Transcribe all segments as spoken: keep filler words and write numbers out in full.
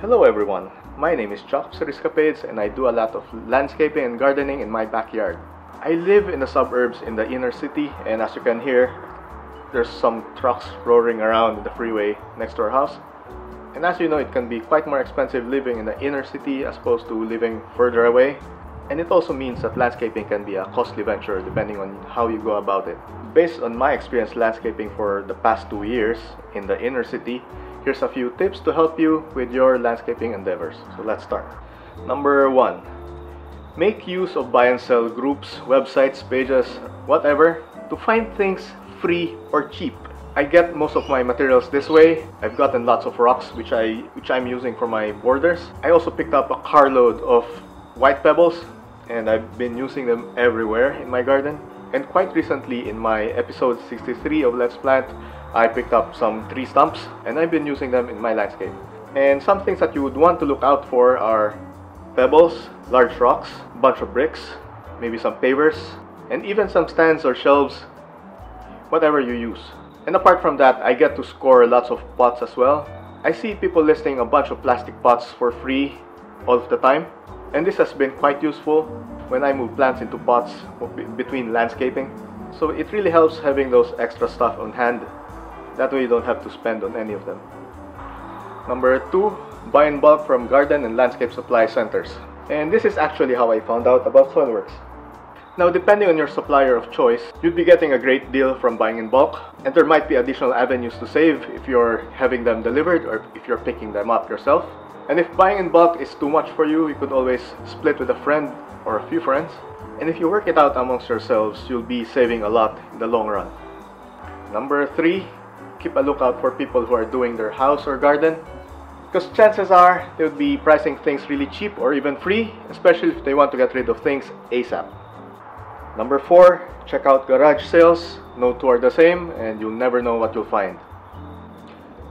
Hello everyone, my name is Chuck Cerriscapades and I do a lot of landscaping and gardening in my backyard. I live in the suburbs in the inner city, and as you can hear, there's some trucks roaring around the freeway next to our house. And as you know, it can be quite more expensive living in the inner city as opposed to living further away. And it also means that landscaping can be a costly venture depending on how you go about it. Based on my experience landscaping for the past two years in the inner city, here's a few tips to help you with your landscaping endeavors. So let's start. Number one, make use of buy and sell groups, websites, pages, whatever, to find things free or cheap. I get most of my materials this way. I've gotten lots of rocks which, I, which I'm using for my borders. I also picked up a carload of white pebbles and I've been using them everywhere in my garden. And quite recently, in my episode sixty-three of Let's Plant, I picked up some tree stumps and I've been using them in my landscape. And some things that you would want to look out for are pebbles, large rocks, bunch of bricks, maybe some pavers, and even some stands or shelves, whatever you use. And apart from that, I get to score lots of pots as well. I see people listing a bunch of plastic pots for free all of the time, and this has been quite useful when I move plants into pots between landscaping. So it really helps having those extra stuff on hand. That way you don't have to spend on any of them. Number two, buy in bulk from garden and landscape supply centers. And this is actually how I found out about SoilWorx. Now, depending on your supplier of choice, you'd be getting a great deal from buying in bulk, and there might be additional avenues to save if you're having them delivered or if you're picking them up yourself. And if buying in bulk is too much for you, you could always split with a friend or a few friends. And if you work it out amongst yourselves, you'll be saving a lot in the long run. Number three, keep a lookout for people who are doing their house or garden, because chances are they would be pricing things really cheap or even free, especially if they want to get rid of things ASAP. Number four, check out garage sales. No two are the same and you'll never know what you'll find.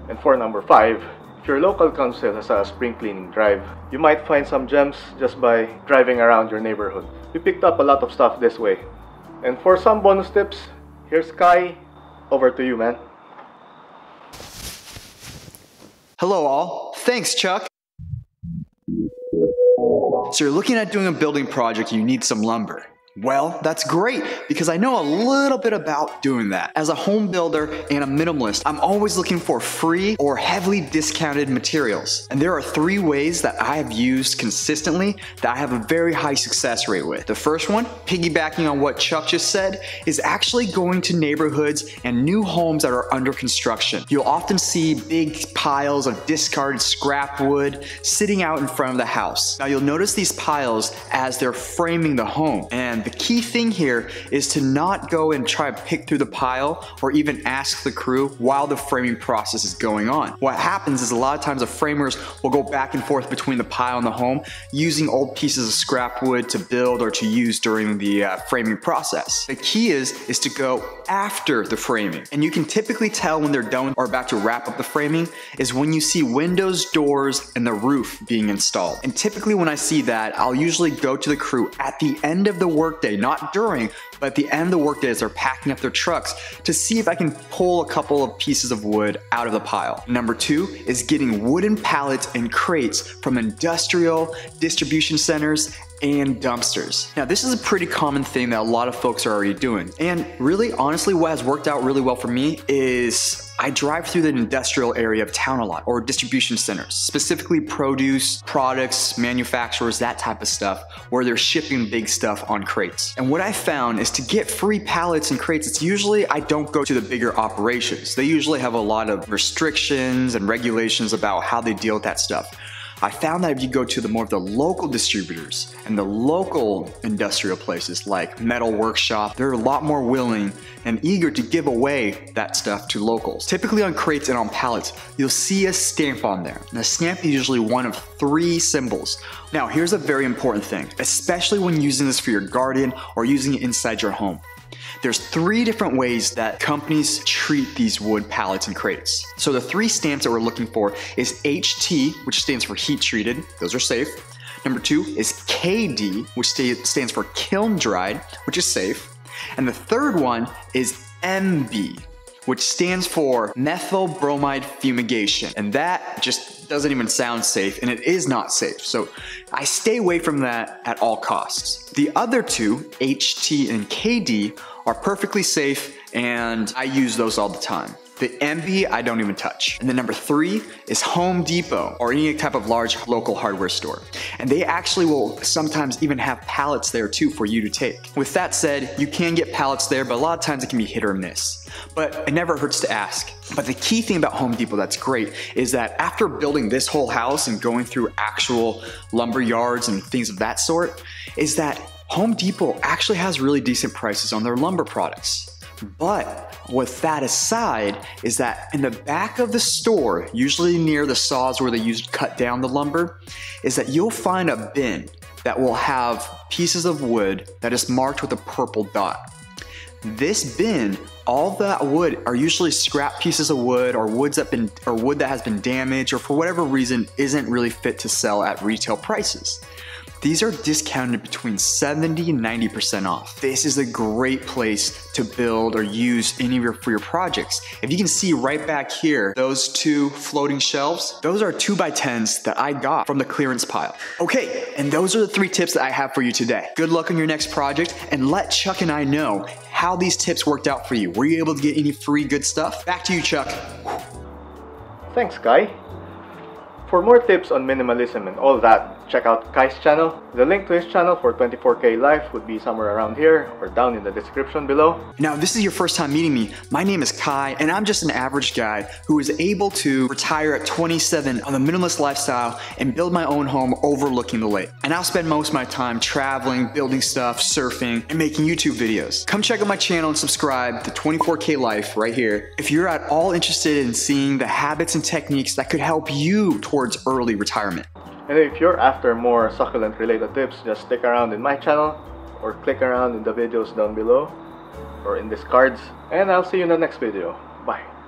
And for number five, if your local council has a spring cleaning drive, you might find some gems just by driving around your neighborhood. You picked up a lot of stuff this way. And for some bonus tips, here's Kai. Over to you, man. Hello all. Thanks, Chuck. So you're looking at doing a building project, you need some lumber. Well, that's great, because I know a little bit about doing that. As a home builder and a minimalist, I'm always looking for free or heavily discounted materials. And there are three ways that I have used consistently that I have a very high success rate with. The first one, piggybacking on what Chuck just said, is actually going to neighborhoods and new homes that are under construction. You'll often see big piles of discarded scrap wood sitting out in front of the house. Now you'll notice these piles as they're framing the home, and the key thing here is to not go and try to pick through the pile or even ask the crew while the framing process is going on. What happens is a lot of times the framers will go back and forth between the pile and the home using old pieces of scrap wood to build or to use during the uh, framing process. The key is, is to go after the framing, and you can typically tell when they're done or about to wrap up the framing is when you see windows, doors, and the roof being installed. And typically when I see that, I'll usually go to the crew at the end of the work day, not during, but at the end of the workday as they're packing up their trucks to see if I can pull a couple of pieces of wood out of the pile. Number two is getting wooden pallets and crates from industrial distribution centers and dumpsters. Now this is a pretty common thing that a lot of folks are already doing. And really, honestly, what has worked out really well for me is I drive through the industrial area of town a lot, or distribution centers, specifically produce, products, manufacturers, that type of stuff, where they're shipping big stuff on crates. And what I found is to get free pallets and crates, it's usually I don't go to the bigger operations. They usually have a lot of restrictions and regulations about how they deal with that stuff. I found that if you go to the more of the local distributors and the local industrial places like Metal Workshop, they're a lot more willing and eager to give away that stuff to locals. Typically on crates and on pallets, you'll see a stamp on there. And the stamp is usually one of three symbols. Now, here's a very important thing, especially when using this for your garden or using it inside your home. There's three different ways that companies treat these wood pallets and crates. So the three stamps that we're looking for is H T, which stands for heat treated. Those are safe. Number two is K D, which stands for kiln dried, which is safe. And the third one is M B, which stands for methyl bromide fumigation. And that just just doesn't even sound safe, and it is not safe. So I stay away from that at all costs. The other two, H T and K D, are perfectly safe, and I use those all the time. The M B, I don't even touch. And then number three is Home Depot or any type of large local hardware store. And they actually will sometimes even have pallets there too for you to take. With that said, you can get pallets there, but a lot of times it can be hit or miss. But it never hurts to ask. But the key thing about Home Depot that's great is that after building this whole house and going through actual lumber yards and things of that sort, is that Home Depot actually has really decent prices on their lumber products. But with that aside is that in the back of the store, usually near the saws where they use to cut down the lumber, is that you'll find a bin that will have pieces of wood that is marked with a purple dot. This bin, all that wood are usually scrap pieces of wood or woods that been or wood that has been damaged or for whatever reason isn't really fit to sell at retail prices. These are discounted between seventy and ninety percent off. This is a great place to build or use any of your for your projects. If you can see right back here, those two floating shelves, those are two by tens that I got from the clearance pile. Okay, and those are the three tips that I have for you today. Good luck on your next project, and let Chuck and I know how these tips worked out for you. Were you able to get any free good stuff? Back to you, Chuck. Thanks, Kai. For more tips on minimalism and all that, check out Kai's channel. The link to his channel for twenty-four K Life would be somewhere around here or down in the description below. Now, if this is your first time meeting me, my name is Kai, and I'm just an average guy who is able to retire at twenty-seven on the minimalist lifestyle and build my own home overlooking the lake. And I'll spend most of my time traveling, building stuff, surfing, and making YouTube videos. Come check out my channel and subscribe to twenty-four K Life right here if you're at all interested in seeing the habits and techniques that could help you towards towards early retirement. And if you're after more succulent related tips, just stick around in my channel or click around in the videos down below or in these cards, and I'll see you in the next video. Bye.